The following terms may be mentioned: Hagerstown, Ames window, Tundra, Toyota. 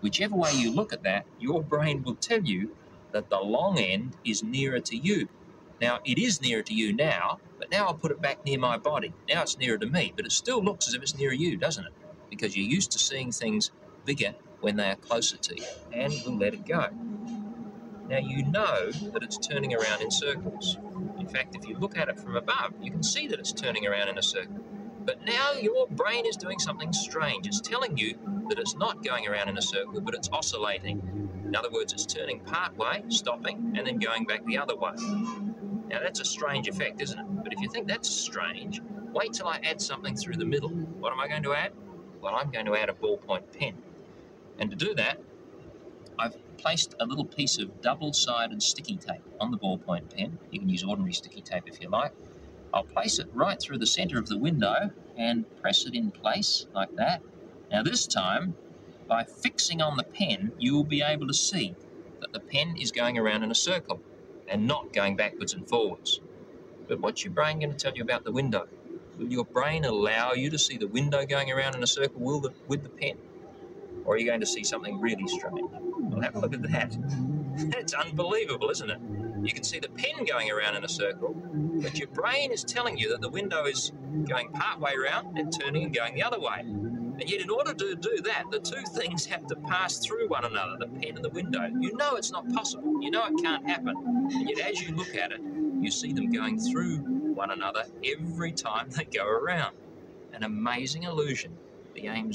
Whichever way you look at that, your brain will tell you that the long end is nearer to you. Now, it is nearer to you now, but now I'll put it back near my body. Now it's nearer to me, but it still looks as if it's nearer you, doesn't it? Because you're used to seeing things bigger when they are closer to you, and we'll let it go. Now, you know that it's turning around in circles. In fact, if you look at it from above, you can see that it's turning around in a circle. But now your brain is doing something strange. It's telling you that it's not going around in a circle, but it's oscillating. In other words, it's turning part way, stopping, and then going back the other way. Now, that's a strange effect, isn't it? But if you think that's strange, wait till I add something through the middle. What am I going to add? Well, I'm going to add a ballpoint pen. And to do that, I've placed a little piece of double-sided sticky tape on the ballpoint pen. You can use ordinary sticky tape if you like. I'll place it right through the center of the window and press it in place like that. Now this time, by fixing on the pen, you will be able to see that the pen is going around in a circle and not going backwards and forwards. But what's your brain going to tell you about the window? Will your brain allow you to see the window going around in a circle with the pen? Or are you going to see something really strange? Well, have a look at that. That's unbelievable, isn't it? You can see the pen going around in a circle, but your brain is telling you that the window is going part way round and turning and going the other way. And yet in order to do that, the two things have to pass through one another, the pen and the window. You know it's not possible. You know it can't happen. And yet as you look at it, you see them going through one another every time they go around. An amazing illusion, the Ames window.